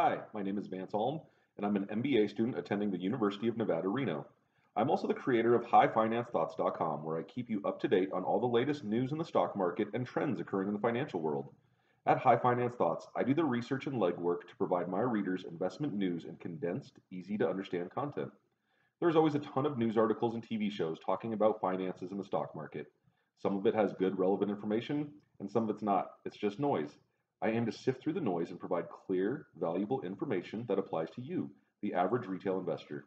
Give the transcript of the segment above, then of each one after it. Hi, my name is Vance Alm, and I'm an MBA student attending the University of Nevada, Reno. I'm also the creator of highfinancethoughts.com, where I keep you up to date on all the latest news in the stock market and trends occurring in the financial world. At High Finance Thoughts, I do the research and legwork to provide my readers investment news in condensed, easy-to-understand content. There's always a ton of news articles and TV shows talking about finances in the stock market. Some of it has good, relevant information, and some of it's not. It's just noise. I aim to sift through the noise and provide clear, valuable information that applies to you, the average retail investor.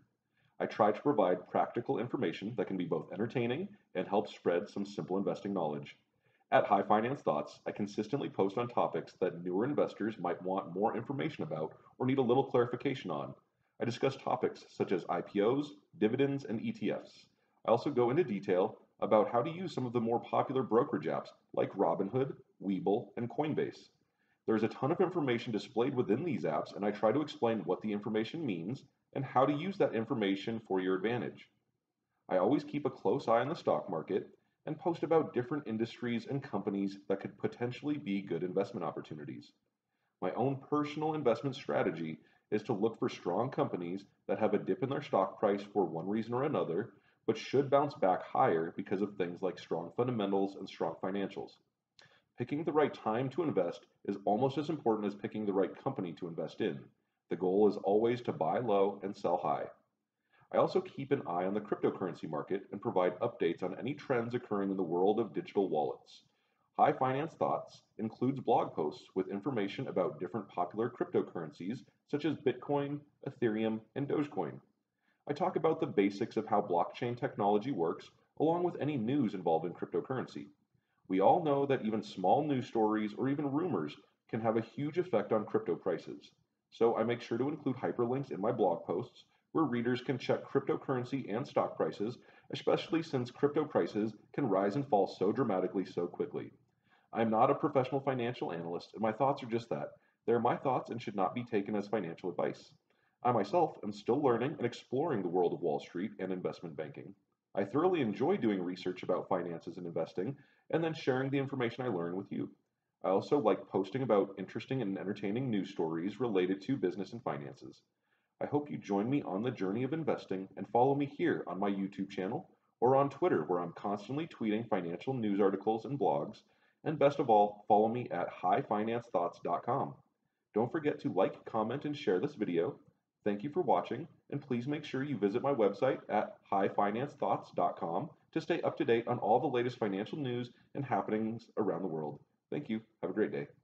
I try to provide practical information that can be both entertaining and help spread some simple investing knowledge. At High Finance Thoughts, I consistently post on topics that newer investors might want more information about or need a little clarification on. I discuss topics such as IPOs, dividends, and ETFs. I also go into detail about how to use some of the more popular brokerage apps like Robinhood, Webull, and Coinbase. There's a ton of information displayed within these apps, and I try to explain what the information means and how to use that information for your advantage. I always keep a close eye on the stock market and post about different industries and companies that could potentially be good investment opportunities. My own personal investment strategy is to look for strong companies that have a dip in their stock price for one reason or another, but should bounce back higher because of things like strong fundamentals and strong financials. Picking the right time to invest is almost as important as picking the right company to invest in. The goal is always to buy low and sell high. I also keep an eye on the cryptocurrency market and provide updates on any trends occurring in the world of digital wallets. High Finance Thoughts includes blog posts with information about different popular cryptocurrencies such as Bitcoin, Ethereum, and Dogecoin. I talk about the basics of how blockchain technology works, along with any news involving cryptocurrency. We all know that even small news stories or even rumors can have a huge effect on crypto prices. So I make sure to include hyperlinks in my blog posts where readers can check cryptocurrency and stock prices, especially since crypto prices can rise and fall so dramatically so quickly. I'm not a professional financial analyst, and my thoughts are just that. They're my thoughts and should not be taken as financial advice. I myself am still learning and exploring the world of Wall Street and investment banking. I thoroughly enjoy doing research about finances and investing, and then sharing the information I learn with you. I also like posting about interesting and entertaining news stories related to business and finances. I hope you join me on the journey of investing and follow me here on my YouTube channel or on Twitter, where I'm constantly tweeting financial news articles and blogs. And best of all, follow me at highfinancethoughts.com. Don't forget to like, comment, and share this video. Thank you for watching, and please make sure you visit my website at highfinancethoughts.com to stay up to date on all the latest financial news and happenings around the world. Thank you. Have a great day.